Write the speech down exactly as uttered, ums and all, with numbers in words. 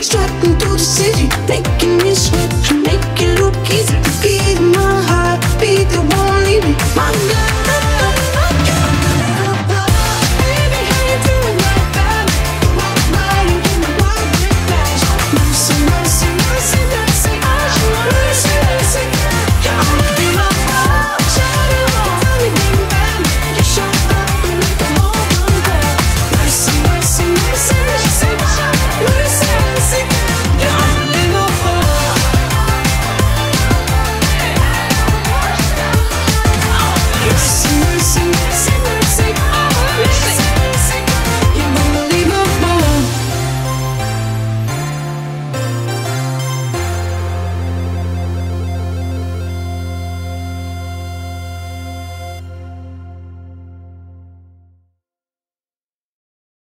Strapped into the city, making me sweat, make it look easy.